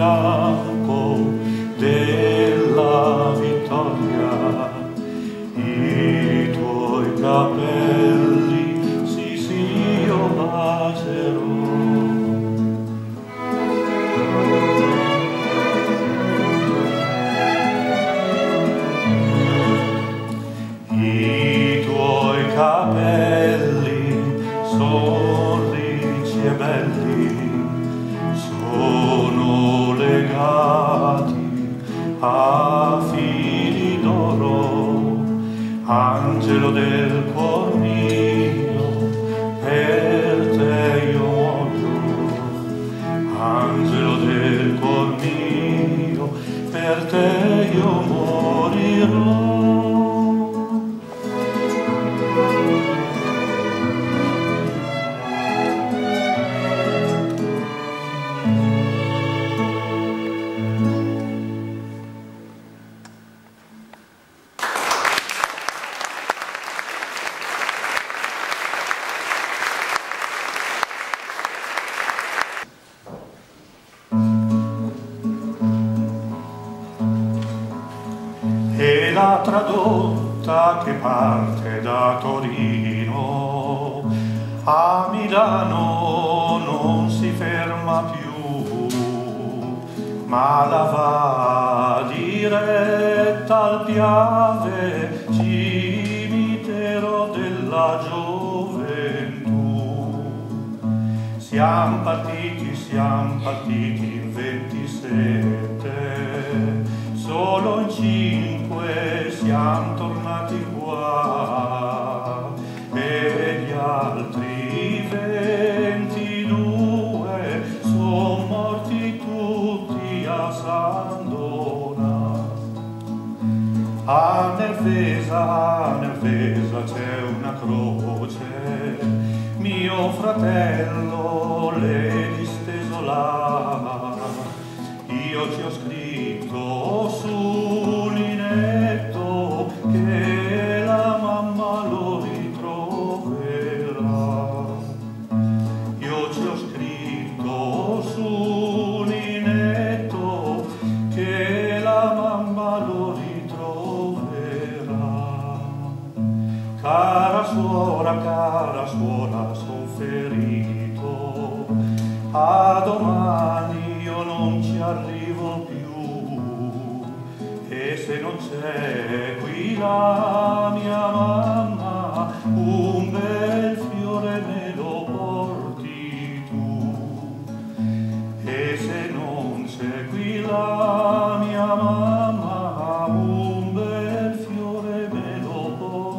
capo della vittoria, i tuoi capelli si sciolmasero. I tuoi capelli sono ricci e belli, sono legati a fili d'oro, angelo del cuor mio, per te io muoio, angelo del cuor mio, per te io morirò. E la tradotta che parte da Torino a Milano non si ferma più, ma la va diretta al Piave, cimitero della gioventù. Siamo partiti in 27, solo in 5 siamo tornati qua, e gli altri 22 sono morti tutti a San Donà. A Nervesa c'è una croce, mio fratello l'è disteso là, io ci ho scritto sul linetto che la mamma lo ritroverà. Io ci ho scritto sul linetto che la mamma lo ritroverà. Cara suora, son ferito, a domani io non ci arrivo più, e se non c'è qui la mia mamma, un bel fiore me lo porti tu, e se non c'è qui la mia mamma, un bel fiore me lo porti tu.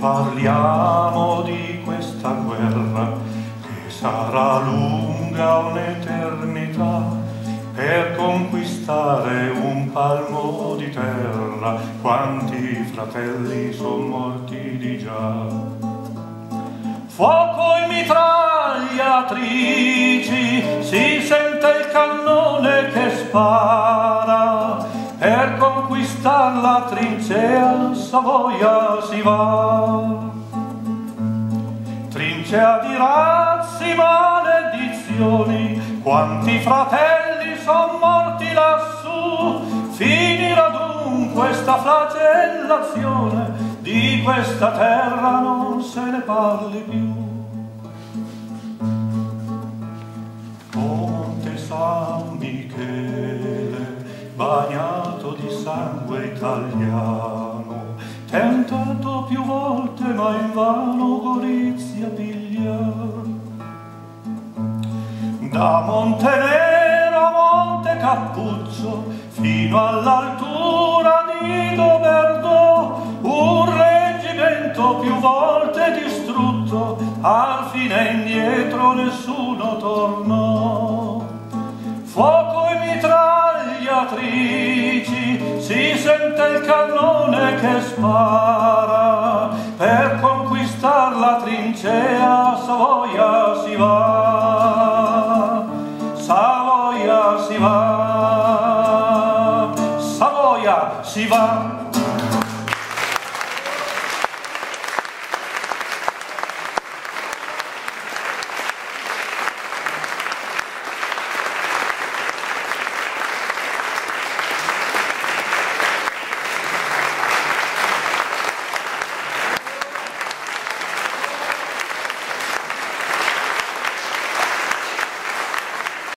Parliamo di questa guerra che sarà lunga un'eternità, per conquistare un palmo di terra quanti fratelli son morti di già. Fuoco e mitragliatrici, si sente il cannone che spara, per conquistar la trincea Savoia si va. Trincea di razzi, maledizioni, quanti fratelli son morti lassù. Finirà dunque sta flagellazione, di questa terra non se ne parli più. Ponte San Michele, bagnato di sangue italiano, tentato più volte ma invano Gorizia piglia. Da Montenero a Monte Cappuccio, fino all'altura di Doberdo, un reggimento più volte distrutto, al fine indietro nessuno tornò. Fuoco e mitragliatrici, si sente il cannone che spara,